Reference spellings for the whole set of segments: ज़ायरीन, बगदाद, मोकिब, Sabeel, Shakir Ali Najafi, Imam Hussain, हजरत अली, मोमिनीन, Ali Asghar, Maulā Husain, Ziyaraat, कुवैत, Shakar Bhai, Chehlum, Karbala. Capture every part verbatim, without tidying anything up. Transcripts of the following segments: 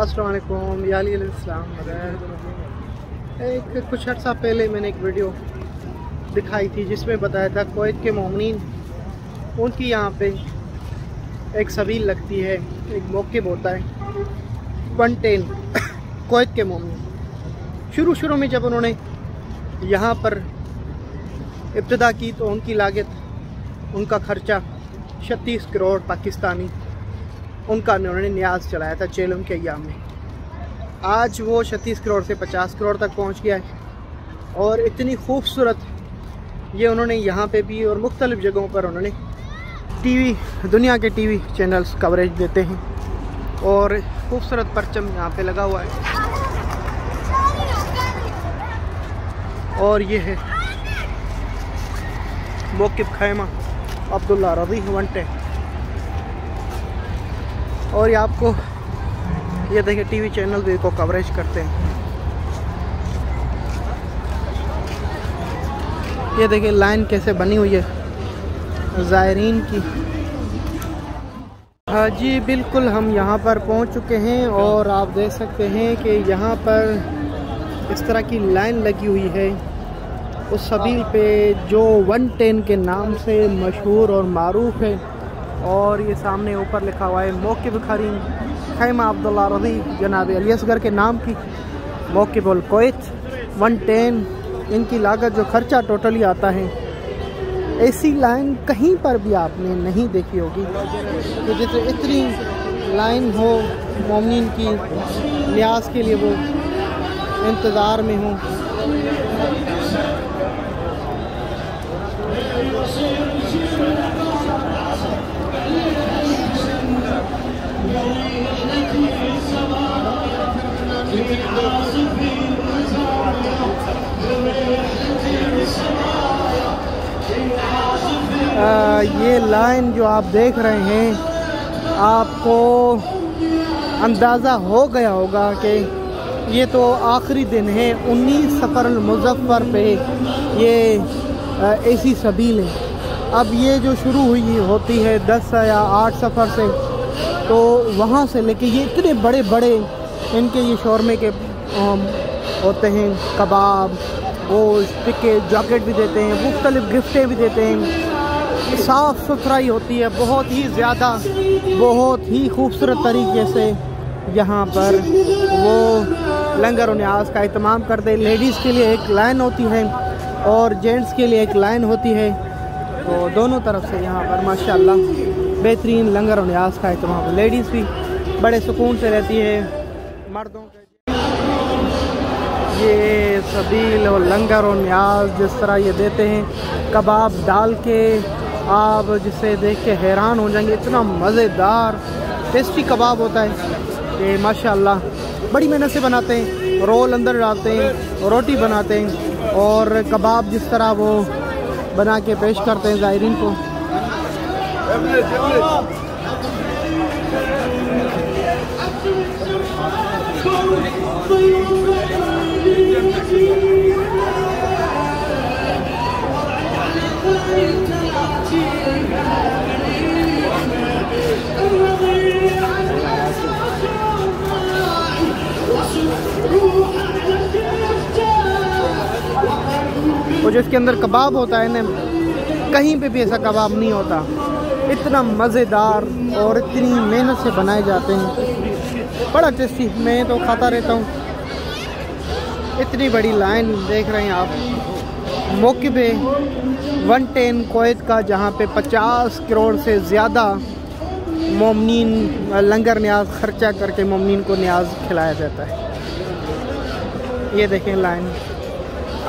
अस्सलाम वालेकुम या अली अलैहिस्सलाम। एक कुछ अर्सा पहले मैंने एक वीडियो दिखाई थी जिसमें बताया था कुवैत के मोमिनीन उनकी यहाँ पे एक सबील लगती है, एक मोकिब होता है वन टेन कुवैत के मोमिनीन। शुरू शुरू में जब उन्होंने यहाँ पर इब्तदा की तो उनकी लागत, उनका खर्चा छत्तीस करोड़ पाकिस्तानी उनका उन्होंने न्याज चलाया था चेलम के अयाम में। आज वो छत्तीस करोड़ से पचास करोड़ तक पहुंच गया है और इतनी खूबसूरत ये उन्होंने यहाँ पे भी और मुख्तलिफ़ जगहों पर उन्होंने टीवी, दुनिया के टीवी चैनल्स कवरेज देते हैं और खूबसूरत परचम यहाँ पे लगा हुआ है। और ये है मोकिब खैमा अब्दुल्ला रवी वंटे। और ये आपको ये देखिए टीवी चैनल भी को कवरेज करते हैं। ये देखिए लाइन कैसे बनी हुई है ज़ायरीन की। हाँ जी बिल्कुल, हम यहाँ पर पहुँच चुके हैं और आप देख सकते हैं कि यहाँ पर इस तरह की लाइन लगी हुई है उस सबील पे जो वन टेन के नाम से मशहूर और मारूफ है। और ये सामने ऊपर लिखा हुआ है मोकिब खैमा अब्दुल्ला रज़ी जनाब अली असगर के नाम की मोकिबुल कुवैत वन टेन। इनकी लागत जो खर्चा टोटली आता है, ऐसी लाइन कहीं पर भी आपने नहीं देखी होगी कि जितने इतनी लाइन हो मोमिन की न्याज के लिए, वो इंतज़ार में हो। आ, ये लाइन जो आप देख रहे हैं, आपको अंदाज़ा हो गया होगा कि ये तो आखिरी दिन है। उन्नीस सफ़रुल मुज़फ़्फ़र पे ये ऐसी सबील है। अब ये जो शुरू हुई होती है दस या आठ सफ़र से, तो वहाँ से लेके ये इतने बड़े बड़े इनके ये शौरमे के होते हैं, कबाब, गोश्त, टिक्के, जॉकेट भी देते हैं, मुख्तलिफ़ गिफ्टें भी देते हैं। साफ़ सुथराई होती है बहुत ही ज़्यादा, बहुत ही खूबसूरत तरीके से यहाँ पर वो लंगर और न्याज का अहतमाम करते हैं। लेडीज़ के लिए एक लाइन होती है और जेंट्स के लिए एक लाइन होती है, तो दोनों तरफ से यहाँ पर माशाल्लाह बेहतरीन लंगर और न्याज का अहतमाम। लेडीज़ भी बड़े सुकून से रहती है, मर्दों के ये सबील और लंगर और न्याज जिस तरह ये देते हैं, कबाब डाल के आप जिसे देख के हैरान हो जाएंगे। इतना मज़ेदार टेस्टी कबाब होता है कि माशाल्लाह। बड़ी मेहनत से बनाते हैं, रोल अंदर डालते हैं, रोटी बनाते हैं और कबाब जिस तरह वो बना के पेश करते हैं ज़ायरीन को। और जिसके अंदर कबाब होता है ना, कहीं पे भी ऐसा कबाब नहीं होता, इतना मज़ेदार और इतनी मेहनत से बनाए जाते हैं, बड़ा टेस्टी। मैं तो खाता रहता हूँ। इतनी बड़ी लाइन देख रहे हैं आप मोकिब वन टेन कुवैत का, जहाँ पे पचास करोड़ से ज़्यादा मोमिनीन लंगर न्याज खर्चा करके मोमिनीन को न्याज खिलाया जाता है। ये देखें लाइन,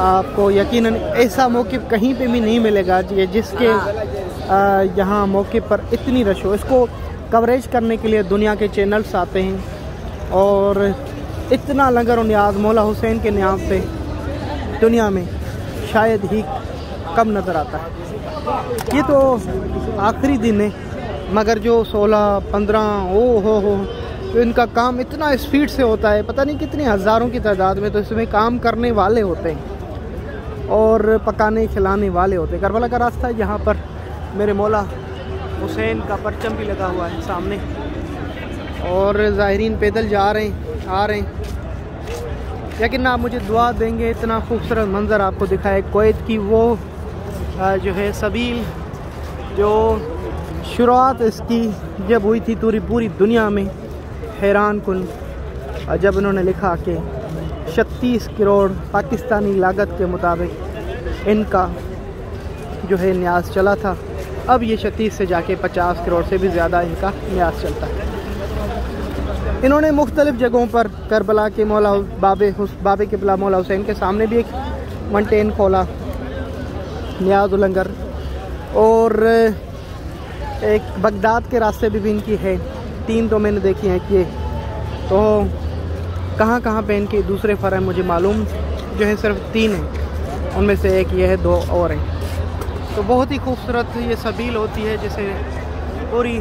आपको यकीनन ऐसा मौक़िफ़ कहीं पे भी नहीं मिलेगा ये जिसके यहाँ मौक़िफ़ पर इतनी रश हो। इसको कवरेज करने के लिए दुनिया के चैनल्स आते हैं और इतना लंगर और न्याज मौला हुसैन के नाम पे दुनिया में शायद ही कम नज़र आता है। ये तो आखिरी दिन है, मगर जो सोलह पंद्रह ओ हो हो तो इनका काम इतना स्पीड से होता है, पता नहीं कितने हज़ारों की तादाद में तो इसमें काम करने वाले होते हैं और पकाने खिलाने वाले होते हैं। करबला का रास्ता है, यहाँ पर मेरे मौला हुसैन का परचम भी लगा हुआ है सामने। और ज़ाहिरीन पैदल जा रहे हैं आ रहे हैं, लेकिन आप मुझे दुआ देंगे इतना खूबसूरत मंज़र आपको दिखाए कोयत की। वो जो है सबील, जो शुरुआत इसकी जब हुई थी पूरी पूरी दुनिया में हैरान कुन, जब उन्होंने लिखा कि छत्तीस करोड़ पाकिस्तानी लागत के मुताबिक इनका जो है न्याज चला था। अब ये छत्तीस से जाके पचास करोड़ से भी ज़्यादा इनका न्याज चलता है। इन्होंने मुख्तलिफ़ जगहों पर करबला के मौला बाबे बाबे किबला मौला हुसैन के सामने भी एक मंटेन खोला न्याज उलंगर, और एक बगदाद के रास्ते भी, भी इनकी है। तीन तो मैंने देखी हैं कि तो कहाँ कहाँ पे इनके दूसरे फर हैं मुझे मालूम जो है सिर्फ तीन हैं, उनमें से एक ये है, दो और हैं। तो बहुत ही खूबसूरत ये सबील होती है जिसे पूरी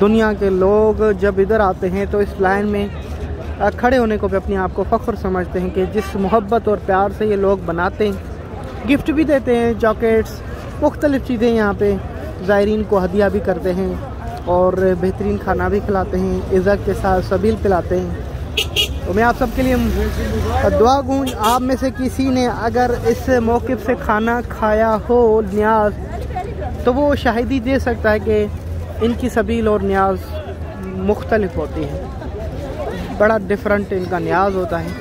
दुनिया के लोग जब इधर आते हैं तो इस लाइन में खड़े होने को भी अपने आप को फ़ख्र समझते हैं कि जिस मोहब्बत और प्यार से ये लोग बनाते हैं, गिफ्ट भी देते हैं, जॉकेट्स मुख्तलिफ़ चीज़ें यहाँ पे ज़ायरीन को हदिया भी करते हैं और बेहतरीन खाना भी खिलाते हैं, इज़्ज़त के साथ सबील पिलाते हैं। तो मैं आप सब के लिए दुआ गूँ, आप में से किसी ने अगर इस मौक़े से खाना खाया हो न्याज, तो वो शाहिदी दे सकता है कि इनकी सबील और न्याज मुख्तलिफ होती है। बड़ा डिफरेंट इनका न्याज होता है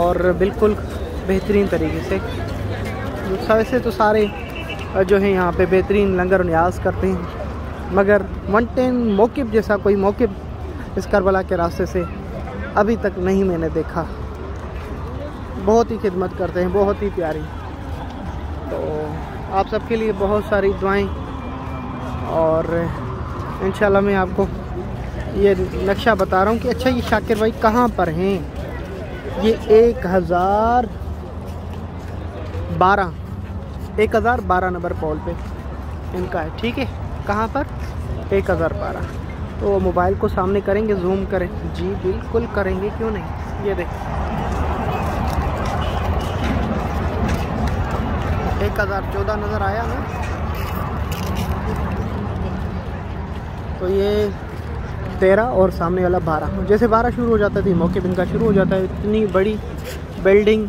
और बिल्कुल बेहतरीन तरीके से। वैसे तो सारे जो है यहाँ पे बेहतरीन लंगर न्याज करते हैं, मगर मंटेन मोकिब जैसा कोई मोकिब इस करबला के रास्ते से अभी तक नहीं मैंने देखा। बहुत ही खिदमत करते हैं, बहुत ही प्यारी। तो आप सबके लिए बहुत सारी दुआएं, और इंशाल्लाह मैं आपको ये नक्शा बता रहा हूँ कि अच्छा ये शाकिर भाई कहाँ पर हैं। ये एक हज़ार बारह एक हज़ार बारह नंबर पोल पे इनका है, ठीक है। कहाँ पर? एक हज़ार बारह। तो मोबाइल को सामने करेंगे, जूम करें जी, बिल्कुल करेंगे, क्यों नहीं। ये देख एक हज़ार चौदह नज़र आया ना। तो ये तेरह और सामने वाला बारह, जैसे बारह शुरू हो जाता थी मौके बिन का शुरू हो जाता है। इतनी बड़ी बिल्डिंग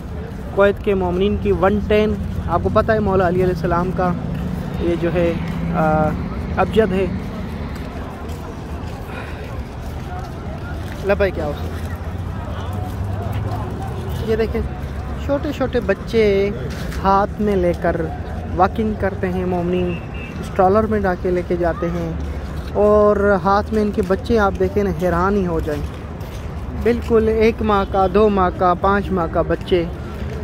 कोयत के मोमिन की वन टेन, आपको पता है मौला अली अलैहिस्सलाम का ये जो है अबजद है। लबाई क्या उसे, ये देखें छोटे छोटे बच्चे हाथ में लेकर वॉकिंग करते हैं, मोमिन स्ट्रॉलर में डाके लेके जाते हैं, और हाथ में इनके बच्चे आप देखें ना, हैरान ही हो जाएं। बिल्कुल एक माह का, दो माह का, पाँच माह का बच्चे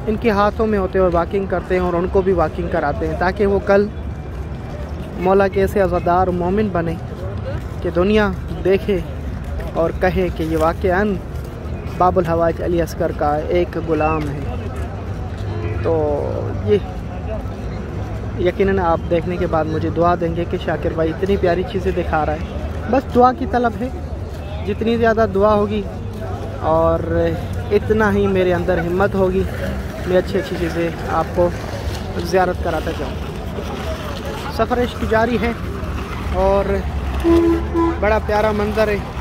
इनके हाथों में होते हैं और वॉकिंग करते हैं, और उनको भी वॉकिंग कराते हैं ताकि वो कल मौला के ऐसे आज़ादार मोमिन बने कि दुनिया देखे और कहे कि ये वाकईन बाबुल हवाइज अली असगर का एक ग़ुलाम है। तो ये यकीनन आप देखने के बाद मुझे दुआ देंगे कि शाकिर भाई इतनी प्यारी चीज़ें दिखा रहा है। बस दुआ की तलब है, जितनी ज़्यादा दुआ होगी और इतना ही मेरे अंदर हिम्मत होगी, मैं अच्छी अच्छी चीज़ें आपको ज़ियारत कराता जाऊँगा। सफ़र इश्क जारी है और बड़ा प्यारा मंजर है।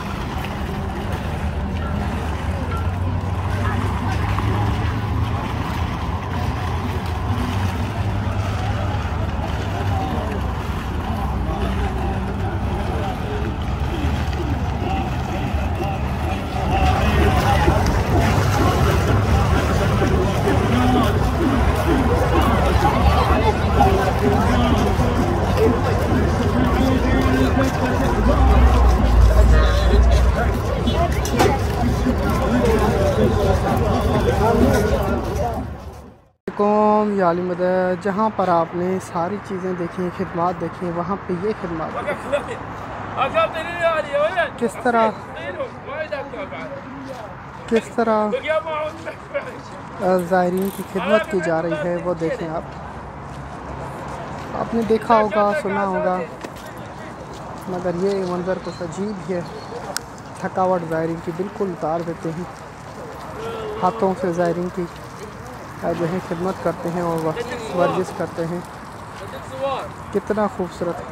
मदद जहाँ पर आपने सारी चीज़ें देखी, खिदमत देखी, वहाँ पे ये खिदमत किस तरह किस तरह ज़ायरीन की खिदमत की जा रही है वो देखें आप। आपने देखा होगा, सुना होगा, मगर ये मंज़र कुछ अजीब है। थकावट ज़ायरीन की बिल्कुल उतार देते हैं, हाथों से ज़ायरीन की जो है खिदमत करते हैं और वर्जिश करते हैं। कितना खूबसूरत।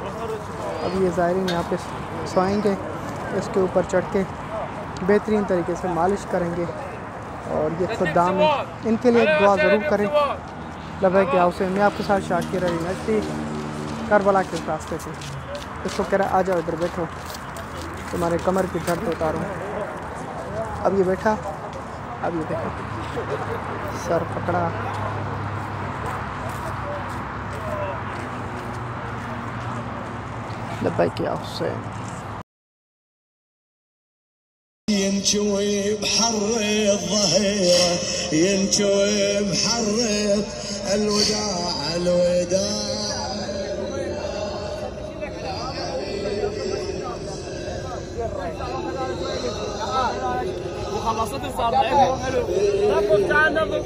अब ये ज़ायरीन यहाँ पे सोएंगे, इसके ऊपर चढ़ के बेहतरीन तरीके से मालिश करेंगे और ये खुदाम इनके लिए दुआ ज़रूर करें। लब्बे के आओ से मैं आपके साथ शाकिर अली नजदी करबला के रास्ते थे, इसको कह रहा आ जाओ इधर बैठो, तुम्हारे कमर की दर्द उतारूँ। अब ये बैठा, अब ये देखो सर पकड़ा, लब्बे के आओ से ينشوي بحرة الظهيرة ينشوي بحرة الوداع الوداع وخلصت صار لعبه حلو ربك تعال نظر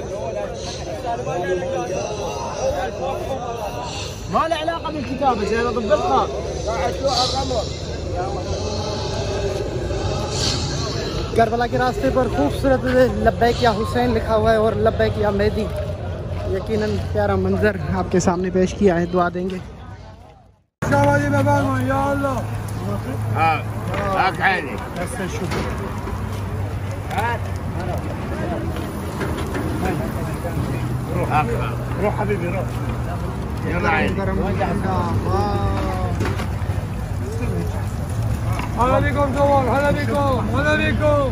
ما له علاقة بالكتابة زي ضبطها قاعد توقع الأمر करबला के रास्ते पर खूबसूरत लब्बैक या हुसैन लिखा हुआ है और लब्बैक या मेहदी। यकीनन प्यारा मंजर आपके सामने पेश किया है, दुआ देंगे। هلا بكم جوال هلا بكم هلا بكم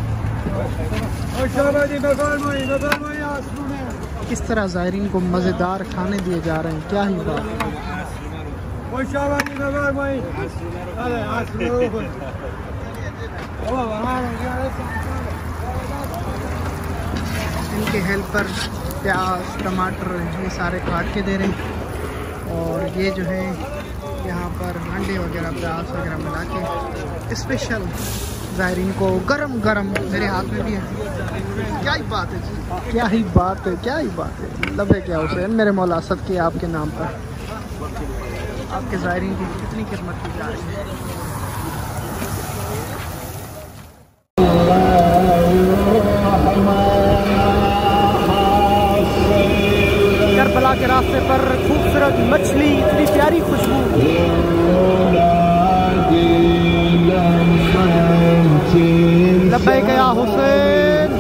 شباب مكان مي مكان مي اسونه किस तरह ज़ायरीन को मज़ेदार खाने दिए जा रहे हैं, क्या ही बात है। वो शबाब मकान मई अरे आसनो ओ इनके हेल्पर प्याज टमाटर ये सारे काट के दे रहे हैं और ये जो है यहाँ पर अंडे वगैरह प्याज वगैरह मिला के स्पेशल ज़ायरीन को गरम गरम। मेरे हाथ में भी है, क्या ही बात है जी, क्या ही बात है, क्या ही बात है। लब्बे क्या हुसैन मेरे मौला सब के आपके नाम पर आपके ज़ायरीन की कितनी खिदमत की जा रही है। करबला के रास्ते पर खूबसूरत मछली, इतनी प्यारी खुशबू। लब्बैक या हुसैन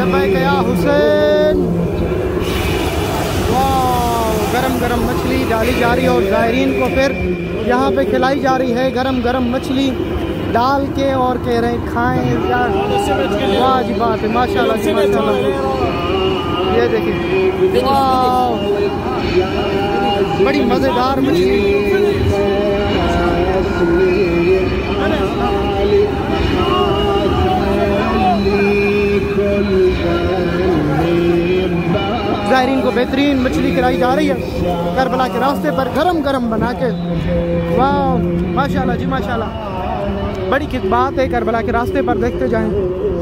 लब्बैक या हुसैन। वाह, गरम गरम मछली डाली जा रही है और ज़ायरीन को फिर यहाँ पे खिलाई जा रही है गरम गरम मछली डाल के और कह रहे हैं खाएं यार। वाह जी बात है, माशाल्लाह जी माशाल्लाह। ये देखिए बड़ी मज़ेदार मछली। ज़ायरीन को बेहतरीन मछली खिलाई जा रही है करबला के रास्ते पर गरम गरम बना के। वाह माशाल्लाह जी माशाल्लाह, बड़ी खिदमत है करबला के रास्ते पर। देखते जाएं